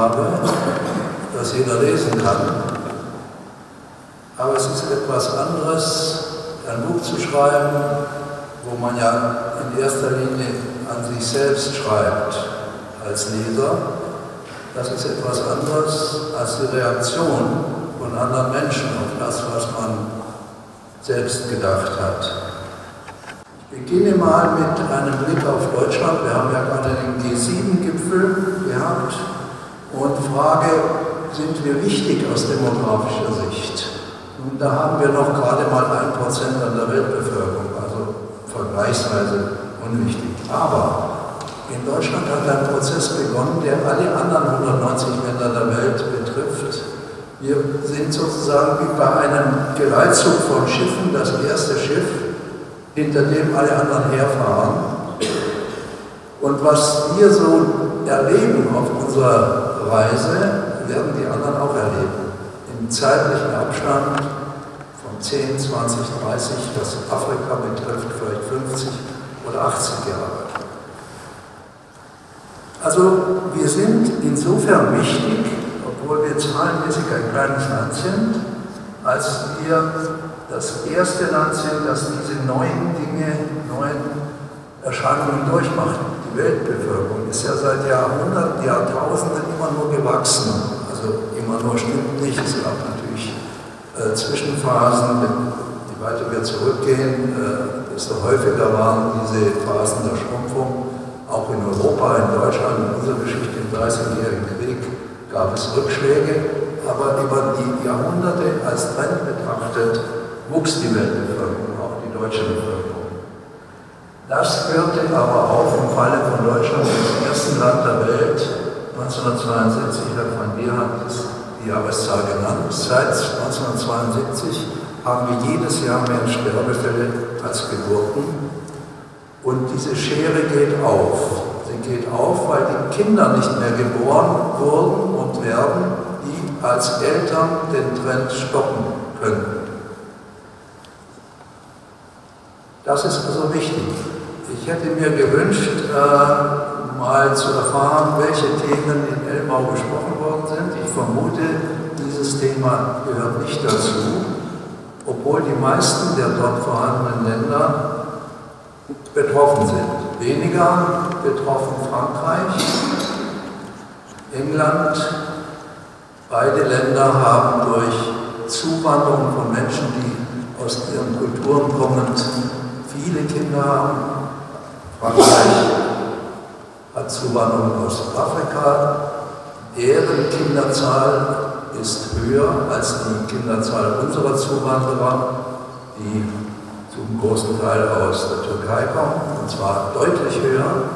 habe, das jeder lesen kann. Aber es ist etwas anderes, ein Buch zu schreiben, wo man ja in erster Linie an sich selbst schreibt als Leser. Das ist etwas anderes als die Reaktion von anderen Menschen auf das, was man selbst gedacht hat. Ich beginne mal mit einem Blick auf Deutschland. Wir haben ja gerade den G7-Gipfel gehabt und Frage, sind wir wichtig aus demografischer Sicht? Nun, da haben wir noch gerade mal 1% an der Weltbevölkerung, also vergleichsweise unwichtig. Aber in Deutschland hat ein Prozess begonnen, der alle anderen 190 Länder der Welt betrifft. Wir sind sozusagen wie bei einem Geleitzug von Schiffen das erste Schiff, hinter dem alle anderen herfahren. Und was wir so erleben auf unserer Reise, werden die anderen auch erleben. Im zeitlichen Abstand von 10, 20, 30, was Afrika betrifft, vielleicht 50 oder 80 Jahre. Also wir sind insofern wichtig, obwohl wir zahlenmäßig ein kleines Land sind, als wir das erste Land sind, das diese neuen Dinge, neuen Erscheinungen durchmacht. Die Weltbevölkerung ist ja seit Jahrhunderten, Jahrtausenden immer nur gewachsen. Also immer nur stimmt nicht. Es gab natürlich Zwischenphasen, je weiter wir zurückgehen, desto häufiger waren diese Phasen der Schrumpfung. Auch in Europa, in Deutschland, in unserer Geschichte im Dreißigjährigen Krieg gab es Rückschläge, aber über die Jahrhunderte als Trend betrachtet wuchs die Weltbevölkerung, auch die deutsche Bevölkerung. Das hörte aber auch im Falle von Deutschland als ersten Land der Welt 1972, Herr Van Dier hat die Jahreszahl genannt. Seit 1972 haben wir jedes Jahr mehr Sterbefälle als Geburten. Und diese Schere geht auf. Sie geht auf, weil die Kinder nicht mehr geboren wurden und werden, die als Eltern den Trend stoppen können. Das ist also wichtig. Ich hätte mir gewünscht, mal zu erfahren, welche Themen in Elmau besprochen worden sind. Ich vermute, dieses Thema gehört nicht dazu, obwohl die meisten der dort vorhandenen Länder betroffen sind. Weniger betroffen Frankreich, England. Beide Länder haben durch Zuwanderung von Menschen, die aus ihren Kulturen kommend viele Kinder haben. Frankreich hat Zuwanderung aus Afrika. Deren Kinderzahl ist höher als die Kinderzahl unserer Zuwanderer, die zum großen Teil aus der Türkei kommen, und zwar deutlich höher.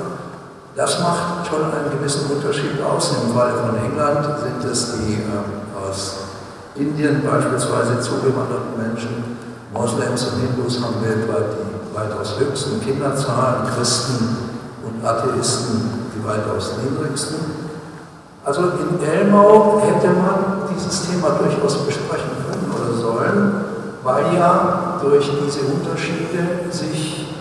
Das macht schon einen gewissen Unterschied aus. Im Falle von England sind es die aus Indien beispielsweise zugewanderten Menschen. Moslems und Hindus haben weltweit die weitaus höchsten Kinderzahlen, Christen und Atheisten die weitaus niedrigsten. Also in Elmau hätte man dieses Thema durchaus besprechen können oder sollen, weil ja durch diese Unterschiede sich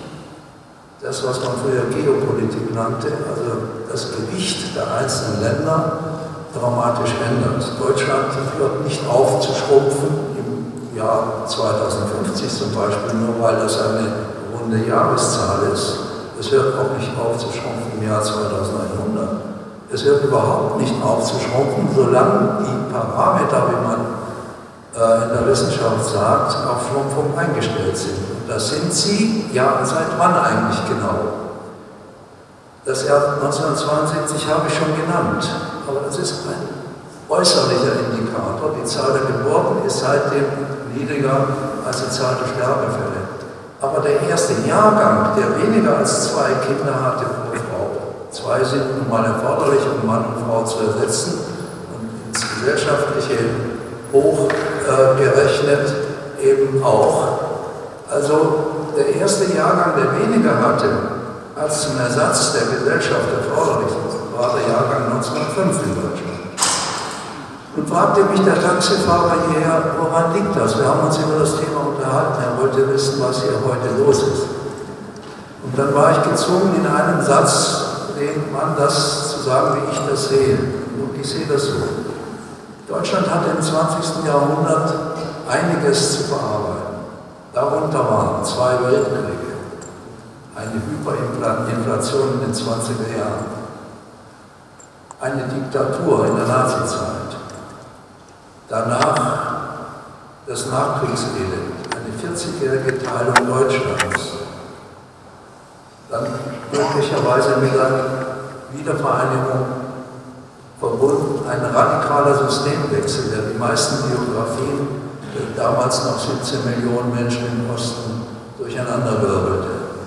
das, was man früher Geopolitik nannte, also das Gewicht der einzelnen Länder, dramatisch ändert. Deutschland hört nicht auf zu schrumpfen im Jahr 2050 zum Beispiel, nur weil das eine runde Jahreszahl ist. Es hört auch nicht auf zu schrumpfen im Jahr 2100. Es hört überhaupt nicht auf zu schrumpfen, solange die Parameter, wie man in der Wissenschaft sagt, auf Schrumpfung eingestellt sind. Und das sind sie, ja, seit wann eigentlich genau? Das Jahr 1972 habe ich schon genannt, aber das ist ein äußerlicher Indikator. Die Zahl der Geburten ist seitdem niedriger als die Zahl der Sterbefälle. Aber der erste Jahrgang, der weniger als 2 Kinder hatte, pro Frau, 2 sind nun mal erforderlich, um Mann und Frau zu ersetzen, und ins gesellschaftliche hochgerechnet eben auch. Also der erste Jahrgang, der weniger hatte, als zum Ersatz der Gesellschaft erforderlich ist, war der Jahrgang 1905 in Deutschland. Und fragte mich der Taxifahrer hierher, woran liegt das? Wir haben uns über das Thema unterhalten, er wollte wissen, was hier heute los ist. Und dann war ich gezwungen, in einem Satz dem Mann das zu sagen, wie ich das sehe. Und Ich sehe das so. Deutschland hatte im 20. Jahrhundert einiges zu verarbeiten. Darunter waren 2 Weltkriege, eine Hyperinflation in den 20er Jahren, eine Diktatur in der Nazizeit, danach das Nachkriegselend, eine 40-jährige Teilung Deutschlands, dann möglicherweise mit einer Wiedervereinigung verbunden ein radikaler Systemwechsel, der die meisten Biografien der damals noch 17 Millionen Menschen im Osten durcheinanderwirbelte.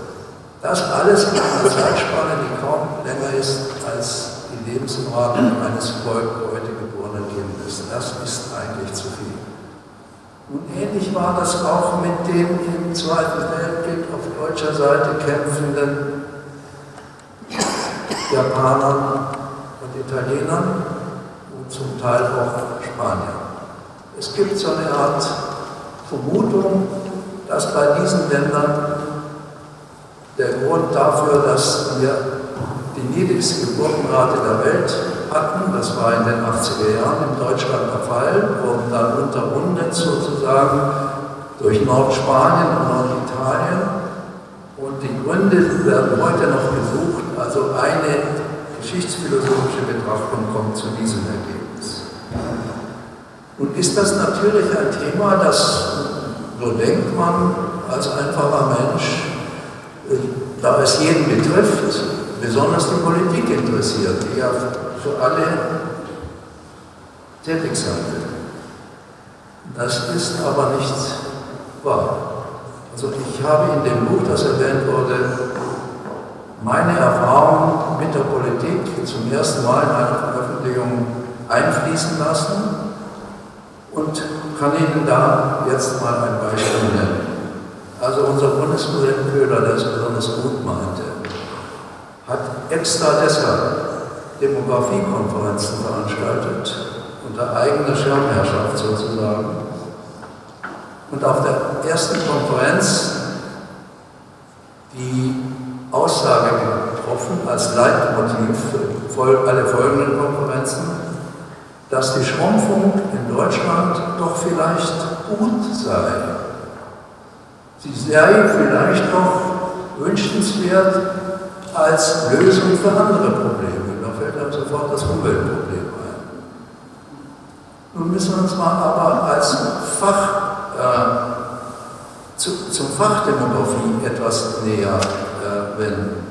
Das alles in einer Zeitspanne, die kaum länger ist als die Lebenserwartung eines heute geborenen Kindes. Das ist eigentlich zu viel. Und ähnlich war das auch mit dem im Zweiten Weltkrieg auf deutscher Seite kämpfenden Japanern und Italienern und zum Teil auch Spaniern. Es gibt so eine Art Vermutung, dass bei diesen Ländern der Grund dafür, dass wir die niedrigste Geburtenrate der Welt hatten, das war in den 80er Jahren in Deutschland der Fall, wurden dann unterrundet sozusagen durch Nordspanien und Norditalien, und die Gründe werden heute noch gesucht, also eine geschichtsphilosophische Betrachtung kommt zu diesem Ergebnis. Nun ist das natürlich ein Thema, das, so denkt man als einfacher Mensch, da es jeden betrifft, besonders die Politik interessiert, die ja für alle tätig sein will. Das ist aber nicht wahr. Also ich habe in dem Buch, das erwähnt wurde, meine Erfahrung mit der Politik zum ersten Mal in einer Veröffentlichung einfließen lassen und kann Ihnen da jetzt mal ein Beispiel nennen. Also unser Bundespräsident Köhler, der es besonders gut meinte, hat extra deshalb Demografiekonferenzen veranstaltet, unter eigener Schirmherrschaft sozusagen. Und auf der ersten Konferenz die Aussage getroffen, als Leitmotiv für alle folgenden Konferenzen, dass die Schrumpfung in Deutschland doch vielleicht gut sei. Sie sei vielleicht doch wünschenswert als Lösung für andere Probleme. Da fällt einem sofort das Umweltproblem ein. Nun müssen wir uns mal aber als zum Fachdemografie etwas näher wenden.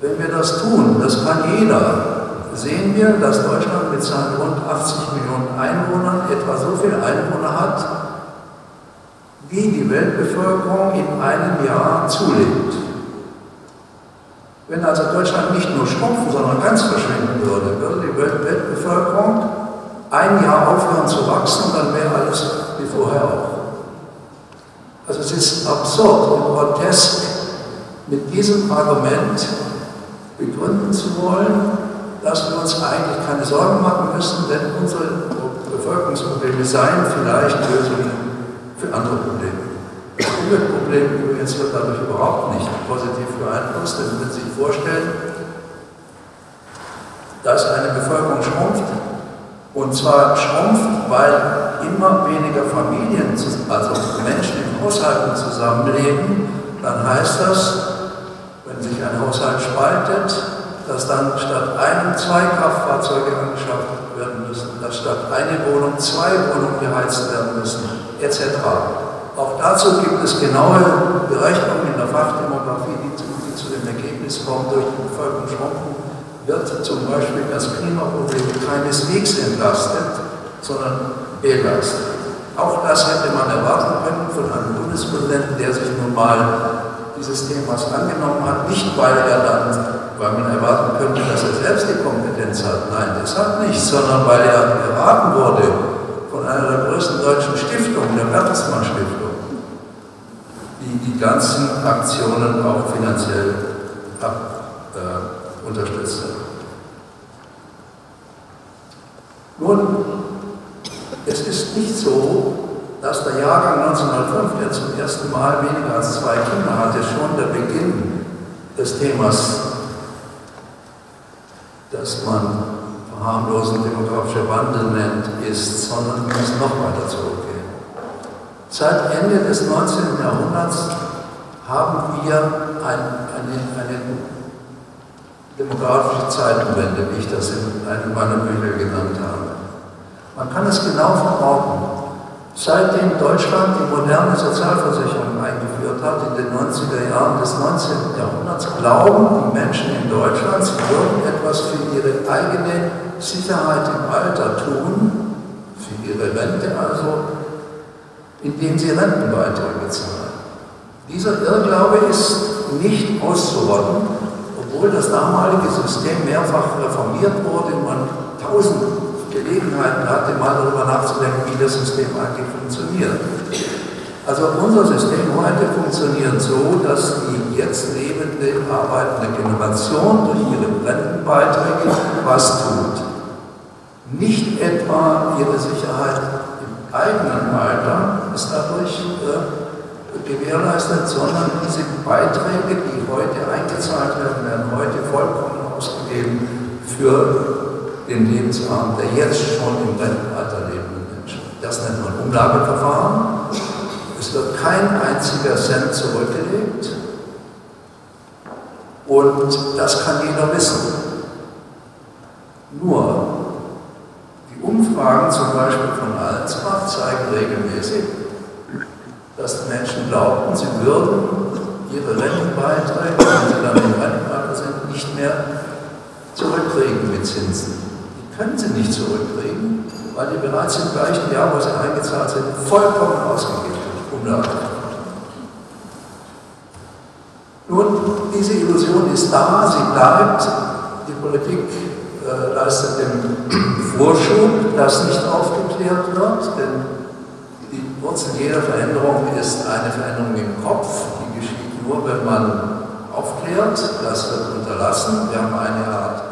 Wenn wir das tun, das kann jeder, sehen wir, dass Deutschland mit seinen rund 80 Millionen Einwohnern etwa so viele Einwohner hat, wie die Weltbevölkerung in einem Jahr zulebt. Wenn also Deutschland nicht nur schrumpfen, sondern ganz verschwinden würde, würde die Weltbevölkerung ein Jahr aufhören zu wachsen, dann wäre alles wie vorher auch. Also es ist absurd und grotesk, mit diesem Argument begründen zu wollen, dass wir uns eigentlich keine Sorgen machen müssen, denn unsere Bevölkerungsprobleme seien vielleicht Lösungen für andere Probleme. Das Umweltproblem übrigens wird dadurch überhaupt nicht positiv beeinflusst, denn wenn Sie sich vorstellen, dass eine Bevölkerung schrumpft, und zwar schrumpft, weil immer weniger Familien, also Menschen in Haushalten zusammenleben, dann heißt das, wenn sich ein Haushalt spaltet, dass dann statt einem 2 Kraftfahrzeuge angeschafft werden müssen, dass statt eine Wohnung 2 Wohnungen geheizt werden müssen, etc. Auch dazu gibt es genaue Berechnungen in der Fachdemografie, die zu dem Ergebnis kommen, durch die Bevölkerungsschrumpfung wird zum Beispiel das Klimaproblem keineswegs entlastet, sondern belastet. Auch das hätte man erwarten können von einem Bundespräsidenten, der sich nun mal dieses Themas angenommen hat, nicht weil man erwarten könnte, dass er selbst die Kompetenz hat. Nein, deshalb nicht, sondern weil er erwarten wurde, von einer der größten deutschen Stiftungen, der Bertelsmann Stiftung, die die ganzen Aktionen auch finanziell unterstützt hat. Nun, es ist nicht so, dass der Jahrgang 1905, der zum ersten Mal weniger als 2 Kinder hatte, schon der Beginn des Themas, dass man harmlosen demografischer Wandel nennt, ist, sondern muss noch weiter zurückgehen. Seit Ende des 19. Jahrhunderts haben wir eine demografische Zeitenwende, wie ich das in einem meiner Bücher genannt habe. Man kann es genau verorten. Seitdem Deutschland die moderne Sozialversicherung eingeführt hat, in den 90er Jahren des 19. Jahrhunderts, glauben die Menschen in Deutschland, sie würden etwas für ihre eigene Sicherheit im Alter tun, für ihre Rente also, indem sie Rentenbeiträge zahlen. Dieser Irrglaube ist nicht auszurotten, obwohl das damalige System mehrfach reformiert wurde und man tausend Gelegenheiten hatte, mal darüber nachzudenken, wie das System eigentlich funktioniert. Also unser System heute funktioniert so, dass die jetzt lebende, arbeitende Generation durch ihre Rentenbeiträge was tut. Nicht etwa ihre Sicherheit im eigenen Alter ist dadurch gewährleistet, sondern diese Beiträge, die heute eingezahlt werden, werden heute vollkommen ausgegeben für den Lebensraum der jetzt schon im Rentenalter lebenden Menschen. Das nennt man Umlageverfahren. Es wird kein einziger Cent zurückgelegt und das kann jeder wissen. Nur die Umfragen zum Beispiel von Allensbach zeigen regelmäßig, dass die Menschen glaubten, sie würden ihre Rentenbeiträge, wenn sie dann im Rentenalter sind, nicht mehr zurückkriegen mit Zinsen. Die können sie nicht zurückkriegen, weil die bereits im gleichen Jahr, wo sie eingezahlt sind, vollkommen ausgegeben haben. Nun, diese Illusion ist da, sie bleibt. Die Politik leistet den Vorschub, dass nicht aufgeklärt wird, denn die Wurzel jeder Veränderung ist eine Veränderung im Kopf, die geschieht nur, wenn man aufklärt, das wird unterlassen. Wir haben eine Art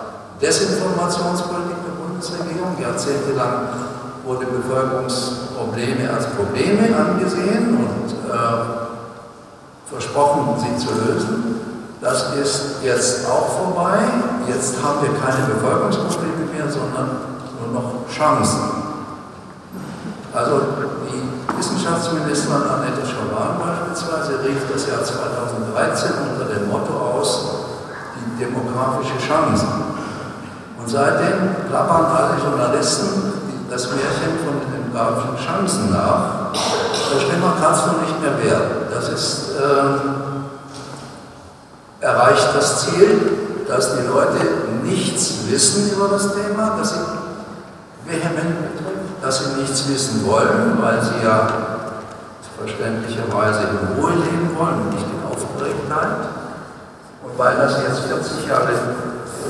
Desinformationspolitik der Bundesregierung. Jahrzehntelang wurden Bevölkerungsprobleme als Probleme angesehen und versprochen, sie zu lösen. Das ist jetzt auch vorbei. Jetzt haben wir keine Bevölkerungsprobleme mehr, sondern nur noch Chancen. Also Wissenschaftsministerin Annette Schavan beispielsweise rief das Jahr 2013 unter dem Motto aus, die demografische Chance. Und seitdem klappern alle Journalisten das Märchen von den demografischen Chancen nach. So schlimmer kann es nun nicht mehr werden. Das ist, erreicht das Ziel, dass die Leute nichts wissen über das Thema, dass sie vehement dass sie nichts wissen wollen, weil sie ja verständlicherweise in Ruhe leben wollen und nicht in Aufgeregtheit. Und weil das jetzt 40 Jahre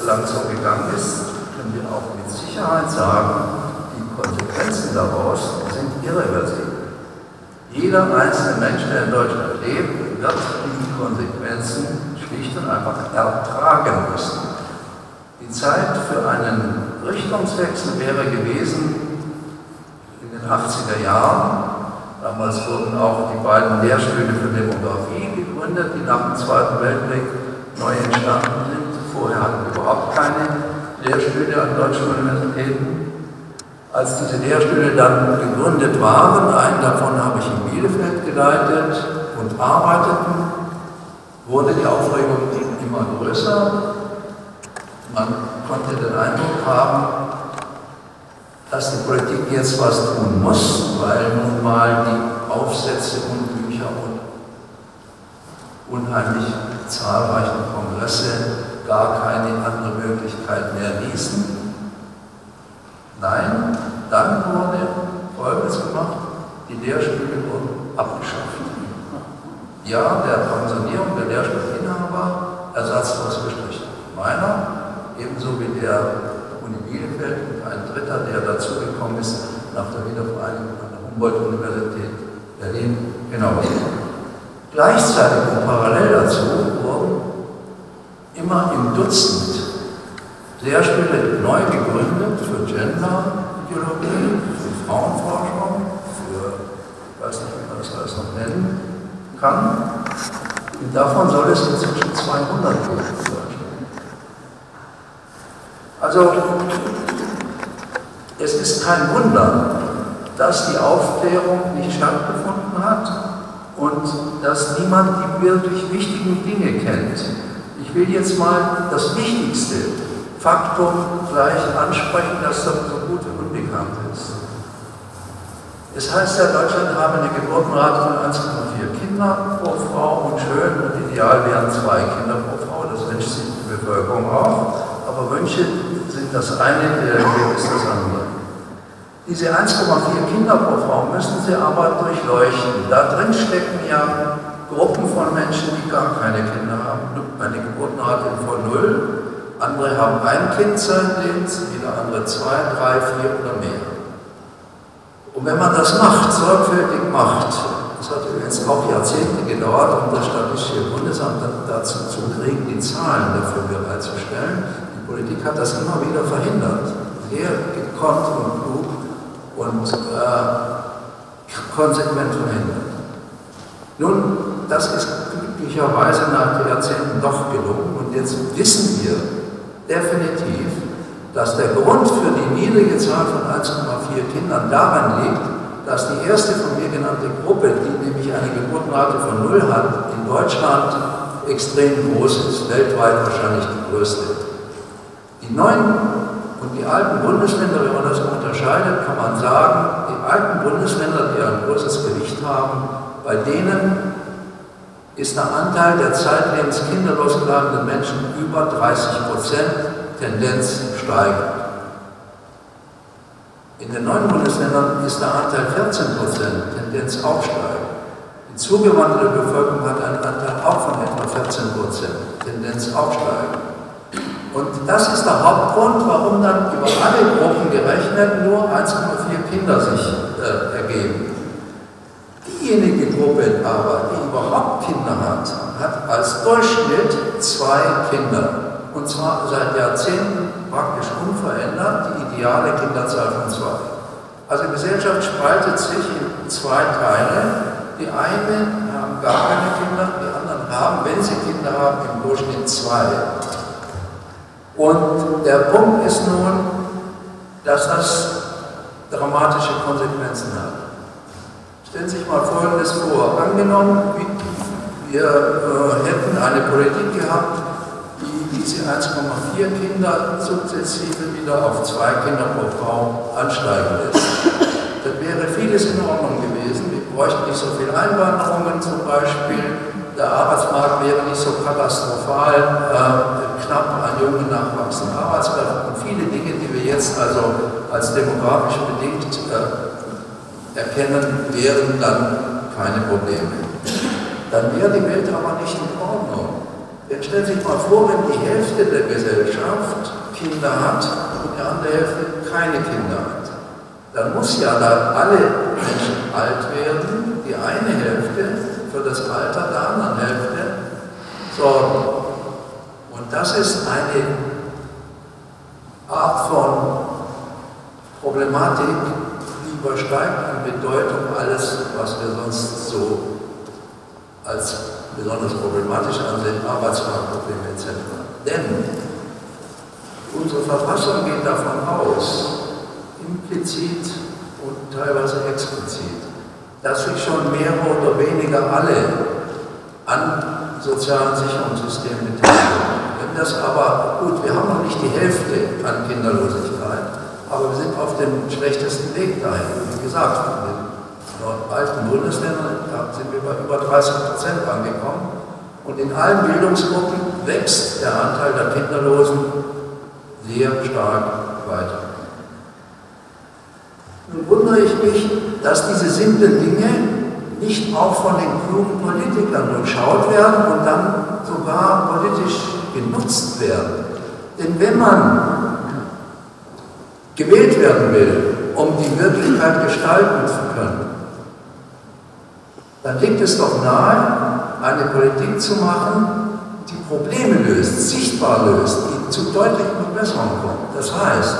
lang so gegangen ist, können wir auch mit Sicherheit sagen, die Konsequenzen daraus sind irreversibel. Jeder einzelne Mensch, der in Deutschland lebt, wird die Konsequenzen schlicht und einfach ertragen müssen. Die Zeit für einen Richtungswechsel wäre gewesen, in den 80er Jahren, damals wurden auch die beiden Lehrstühle für Demografie gegründet, die nach dem Zweiten Weltkrieg neu entstanden sind. Vorher hatten wir überhaupt keine Lehrstühle an deutschen Universitäten. Als diese Lehrstühle dann gegründet waren, einen davon habe ich in Bielefeld geleitet und arbeiteten, wurde die Aufregung immer größer. Man konnte den Eindruck haben, dass die Politik jetzt was tun muss, weil nun mal die Aufsätze und Bücher und unheimlich zahlreichen Kongresse gar keine andere Möglichkeit mehr ließen. Nein, dann wurde Folgendes gemacht, die Lehrstühle wurden abgeschafft. Ja, der Pensionierung der Lehrstuhlinhaber ersatzlos gestrichen. Meiner, ebenso wie der Uni Bielefeld und ein Dritter, der dazugekommen ist, nach der Wiedervereinigung an der Humboldt-Universität Berlin. Genau. Gleichzeitig und parallel dazu wurden immer im Dutzend Lehrstühle neu gegründet für Gender-Ideologie, für Frauenforschung, für, ich weiß nicht, wie man das alles noch nennen kann. Und davon soll es inzwischen 200 geben. Also Es ist kein Wunder, dass die Aufklärung nicht stattgefunden hat und dass niemand die wirklich wichtigen Dinge kennt. Ich will jetzt mal das wichtigste Faktum gleich ansprechen, das dann so gut wie unbekannt ist. Es heißt ja, Deutschland habe eine Geburtenrate von 1,4 Kinder pro Frau und schön und ideal wären 2 Kinder pro Frau, das wünscht sich die Bevölkerung auch, aber Wünsche sind das eine, der Ergebnis ist das andere. Diese 1,4 Kinder pro Frau müssen Sie aber durchleuchten. Da drin stecken ja Gruppen von Menschen, die gar keine Kinder haben. Eine Geburtenrate von 0, andere haben ein Kind seines Lebens, wieder andere 2, 3, 4 oder mehr. Und wenn man das macht, sorgfältig macht, das hat übrigens auch Jahrzehnte gedauert, um das Statistische Bundesamt dazu zu kriegen, die Zahlen dafür bereitzustellen. Die Politik hat das immer wieder verhindert. Sehr gekonnt und klug und konsequent verhindert. Nun, das ist glücklicherweise nach Jahrzehnten doch gelungen und jetzt wissen wir definitiv, dass der Grund für die niedrige Zahl von 1,4 Kindern daran liegt, dass die erste von mir genannte Gruppe, die nämlich eine Geburtenrate von 0 hat, in Deutschland extrem groß ist, weltweit wahrscheinlich die größte. Die neuen und die alten Bundesländer, wenn man das unterscheidet, kann man sagen, die alten Bundesländer, die ein großes Gewicht haben, bei denen ist der Anteil der zeitlebens kinderlos bleibenden Menschen über 30%, Tendenz steigend. In den neuen Bundesländern ist der Anteil 14%, Tendenz auch steigend. Die zugewandelte Bevölkerung hat einen Anteil auch von etwa 14%, Tendenz auch steigend. Und das ist der Hauptgrund, warum dann über alle Gruppen gerechnet nur 1,4 Kinder sich ergeben. Diejenige Gruppe aber, die überhaupt Kinder hat, hat als Durchschnitt 2 Kinder. Und zwar seit Jahrzehnten praktisch unverändert die ideale Kinderzahl von 2. Also die Gesellschaft spaltet sich in 2 Teile. Die einen haben gar keine Kinder, die anderen haben, wenn sie Kinder haben, im Durchschnitt 2. Und der Punkt ist nun, dass das dramatische Konsequenzen hat. Stellen Sie sich mal Folgendes vor. Angenommen, wir hätten eine Politik gehabt, die diese 1,4 Kinder sukzessive wieder auf 2 Kinder pro Frau ansteigen lässt. Dann wäre vieles in Ordnung gewesen. Wir bräuchten nicht so viel Einwanderungen zum Beispiel. Der Arbeitsmarkt wäre nicht so katastrophal, knapp an jungen nachwachsenden Arbeitskräften und viele Dinge, die wir jetzt also als demografisch bedingt erkennen, wären dann keine Probleme. Dann wäre die Welt aber nicht in Ordnung. Jetzt stellt sich mal vor, wenn die Hälfte der Gesellschaft Kinder hat und die andere Hälfte keine Kinder hat. Dann muss ja da alle Menschen alt werden, die eine Hälfte für das Alter der anderen Hälfte sorgen. Und das ist eine Art von Problematik, die übersteigt an Bedeutung alles, was wir sonst so als besonders problematisch ansehen, Arbeitsmarktprobleme etc. Denn unsere Verfassung geht davon aus, implizit und teilweise explizit, dass sich schon mehr oder weniger alle an sozialen Sicherungssystemen beteiligen. Wenn das aber, gut, wir haben noch nicht die Hälfte an Kinderlosigkeit, aber wir sind auf dem schlechtesten Weg dahin. Wie gesagt, in den alten Bundesländern sind wir bei über 30% angekommen und in allen Bildungsgruppen wächst der Anteil der Kinderlosen sehr stark weiter. Nun wundere ich mich, dass diese simplen Dinge nicht auch von den klugen Politikern durchschaut werden und dann sogar politisch genutzt werden. Denn wenn man gewählt werden will, um die Wirklichkeit gestalten zu können, dann liegt es doch nahe, eine Politik zu machen, die Probleme löst, sichtbar löst, die zu deutlichen Verbesserungen kommt. Das heißt,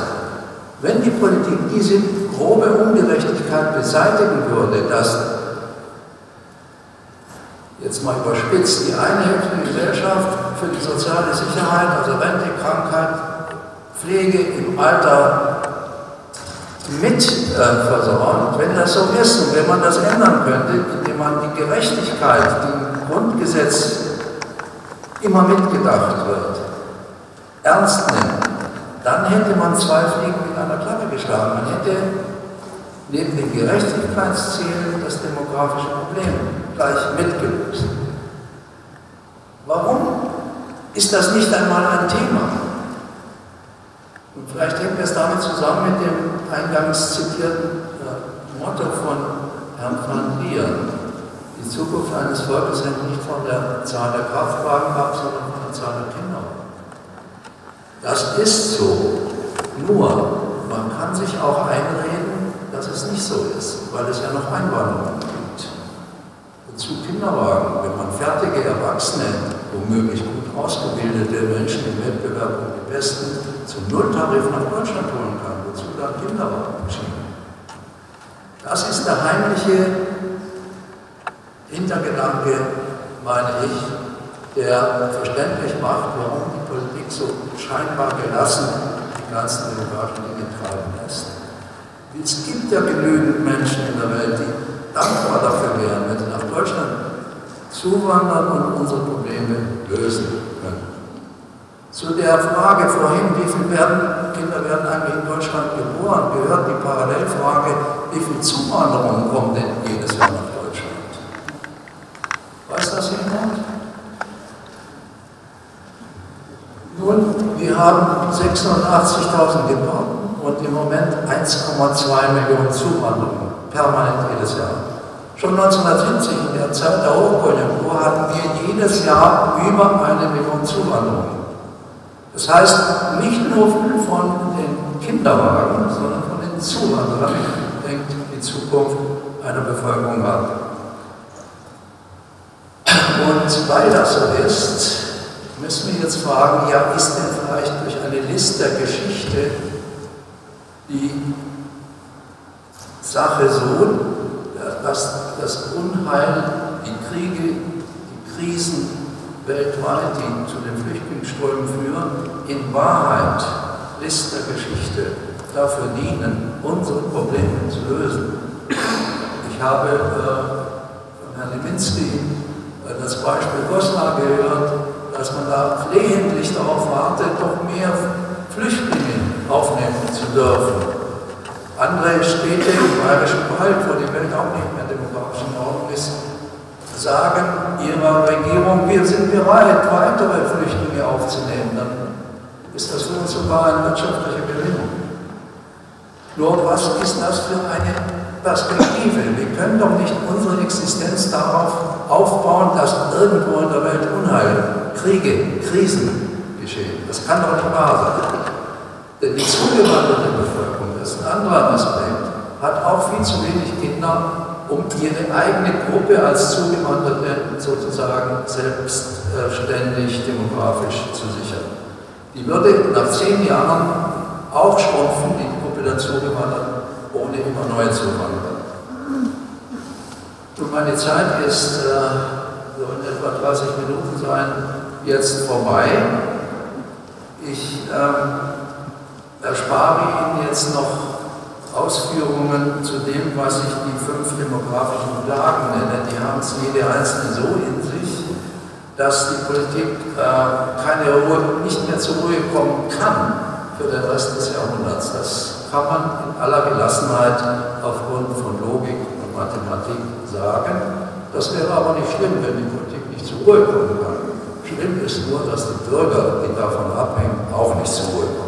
wenn die Politik diese grobe Ungerechtigkeit beseitigen würde, dass, jetzt mal überspitzt, die eine Hälfte der Gesellschaft für die soziale Sicherheit, also Rente, Krankheit, Pflege im Alter mit versorgt, wenn das so ist und wenn man das ändern könnte, indem man die Gerechtigkeit, die im Grundgesetz immer mitgedacht wird, ernst nimmt, dann hätte man zwei Fliegen mit einer Klappe geschlagen. Man hätte neben dem Gerechtigkeitsziel das demografische Problem gleich mitgelöst. Warum ist das nicht einmal ein Thema? Und vielleicht hängt das damit zusammen mit dem eingangs zitierten Motto von Herrn Van Dier. Die Zukunft eines Volkes hängt nicht von der Zahl der Kraftwagen ab, sondern von der Zahl der Kinder. Das ist so. Nur, man kann sich auch einreden, dass es nicht so ist, weil es ja noch Einwanderung gibt. Wozu Kinderwagen, wenn man fertige Erwachsene, womöglich gut ausgebildete Menschen im Wettbewerb um die Besten zum Nulltarif nach Deutschland holen kann, wozu dann Kinderwagen schieben? Das ist der heimliche Hintergedanke, meine ich, der verständlich macht, warum die Politik so scheinbar gelassen die ganzen demografischen Dinge treiben lässt. Es gibt ja genügend Menschen in der Welt, die dankbar dafür wären, wenn sie nach Deutschland zuwandern und unsere Probleme lösen können. Zu der Frage vorhin, wie viele Kinder werden eigentlich in Deutschland geboren, gehört die Parallelfrage, wie viel Zuwanderung kommt denn jedes Jahr nach Deutschland? Weiß das jemand? Nun, wir haben 86.000 Geburten und im Moment 1,2 Millionen Zuwanderungen permanent jedes Jahr. Schon 1970, in der Zeit der Hochkonjunktur, hatten wir jedes Jahr über 1 Million Zuwanderungen. Das heißt, nicht nur von den Kinderwagen, sondern von den Zuwanderern hängt die Zukunft einer Bevölkerung ab. Und weil das so ist, müssen wir jetzt fragen, ja, ist denn vielleicht durch eine List der Geschichte die Sache so, dass das Unheil, die Kriege, die Krisen weltweit, die zu den Flüchtlingsströmen führen, in Wahrheit List der Geschichte dafür dienen, unsere Probleme zu lösen? Ich habe von Herrn Liminski das Beispiel Goslar gehört, dass man da flehentlich darauf wartet, doch mehr Flüchtlinge aufnehmen zu dürfen. Andere Städte im Bayerischen Wald, wo die Welt auch nicht mehr demografisch in Ordnung ist, sagen ihrer Regierung, wir sind bereit, weitere Flüchtlinge aufzunehmen. Dann ist das für uns sogar eine wirtschaftliche Gewinnung. Nur was ist das für eine Perspektive? Wir können doch nicht unsere Existenz darauf aufbauen, dass irgendwo in der Welt Unheil, Kriege, Krisen geschehen. Das kann doch nicht wahr sein. Denn die zugewanderte Bevölkerung, das ist ein anderer Aspekt, hat auch viel zu wenig Kinder, um ihre eigene Gruppe als Zugewanderte sozusagen selbstständig demografisch zu sichern. Die würde nach 10 Jahren auch schrumpfen, die Gruppe der Zugewanderten, ohne immer neue Zuwanderer. Und meine Zeit ist so in etwa 30 Minuten sein, jetzt vorbei. Ich erspare Ihnen jetzt noch Ausführungen zu dem, was ich die 5 demografischen Plagen nenne. Die haben es jede einzelne so in sich, dass die Politik nicht mehr zur Ruhe kommen kann für den Rest des Jahrhunderts. Das kann man in aller Gelassenheit aufgrund von Logik und Mathematik sagen. Das wäre aber nicht schlimm, wenn die Politik nicht zur Ruhe kommen kann. Schlimm ist nur, dass die Bürger, die davon abhängen, auch nicht zur Ruhe kommen.